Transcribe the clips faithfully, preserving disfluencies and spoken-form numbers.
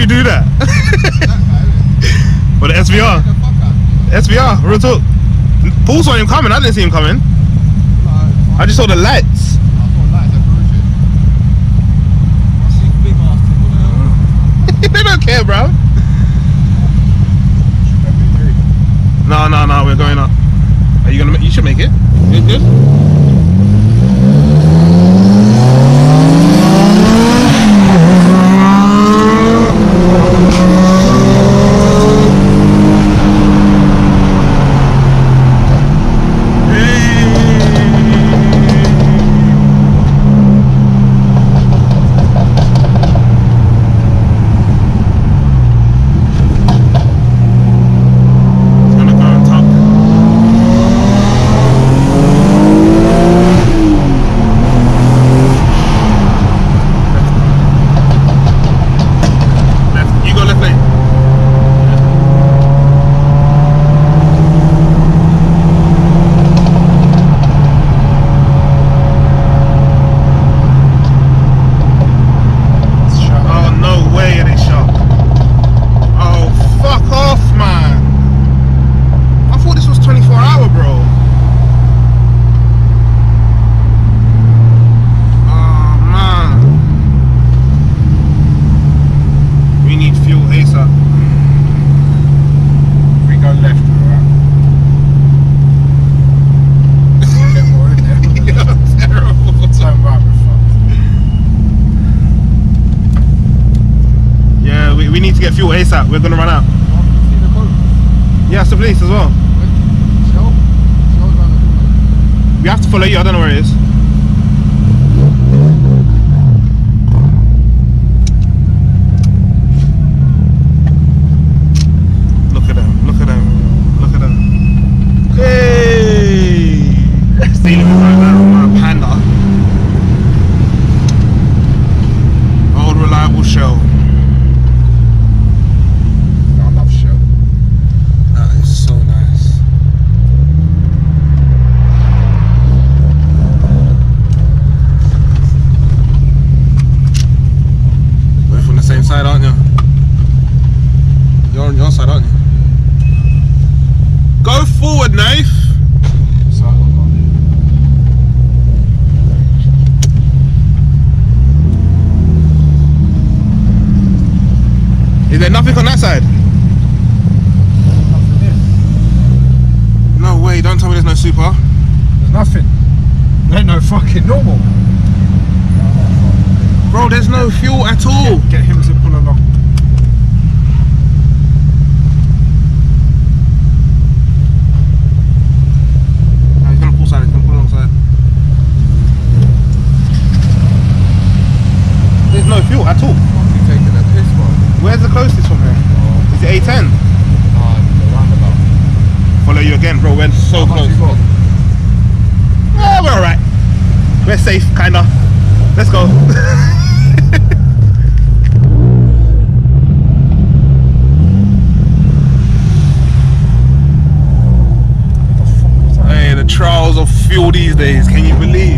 you do that? But the S V R, the S V R, real talk. Paul saw him coming. I didn't see him coming. I just saw the lights. They don't care, bro. No, no, no. We're going up. Are you gonna? You should make it. Good, good. Fuel ASAP, we're gonna run out. Yeah, it's the police as well. We have to follow you, I don't know where it is. Look at them, look at them, look at them. Hey! That's the limit right now, my panda. Old reliable Shell. Is there nothing on that side? Nothing is. No way, don't tell me there's no super. There's nothing. There ain't no fucking normal. Bro, there's no fuel at all. Get, get him to pull along. No, he's gonna pull side, he's gonna pull alongside. There's no fuel at all. Where's the closest from here? Oh. Is it A ten? Oh, follow you again, bro. We're so How close. Yeah, we're alright. We're safe, kinda. Let's go. Hey, the trials of fuel these days. Can you believe?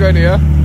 right here.